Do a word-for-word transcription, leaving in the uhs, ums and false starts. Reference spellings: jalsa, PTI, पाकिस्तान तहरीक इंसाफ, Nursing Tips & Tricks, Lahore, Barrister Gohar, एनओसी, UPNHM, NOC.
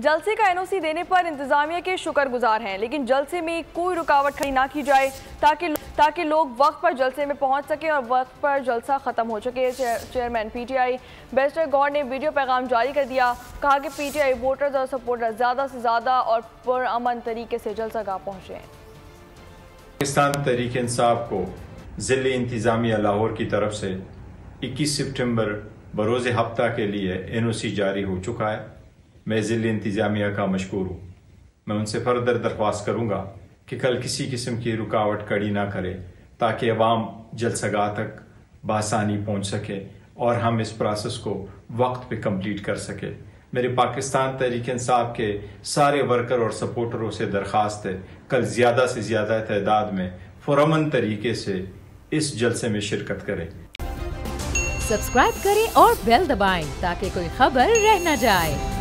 जलसे का एनओसी देने पर इंतजामिया के शुक्रगुजार हैं, लेकिन जलसे में कोई रुकावट खड़ी ना की जाए ताकि ताकि लोग वक्त पर जलसे में पहुंच सकें और वक्त पर जलसा ख़त्म हो सके। चेयरमैन पीटीआई बैरिस्टर गौहर ने वीडियो पैगाम जारी कर दिया, कहा कि पीटीआई वोटर्स और सपोर्टर्स ज़्यादा से ज़्यादा और पुरअमन तरीके से जलसा गाह पहुँचे। पाकिस्तान तहरीक इंसाफ को ज़िले इंतज़ामिया लाहौर की तरफ से इक्कीस सितम्बर बरोज़ हफ्ता के लिए एन ओ सी जारी हो चुका है। मैं ज़िले इंतज़ामिया का मशकूर हूँ। मैं उनसे फर्दर दरख्वास्त करूँगा कि कल किसी किस्म की रुकावट कड़ी ना करें ताकि अवाम जलसगाह तक बासानी पहुँच सके और हम इस प्रोसेस को वक्त पे कंप्लीट कर सके। मेरे पाकिस्तान तहरीक इंसाफ के सारे वर्कर और सपोर्टरों से दरख्वास्त है, कल ज़्यादा से ज़्यादा तादाद में फुरमन तरीके से इस जलसे में शिरकत करें। सब्सक्राइब करें और बेल दबाएं ताकि कोई खबर रह न जाए।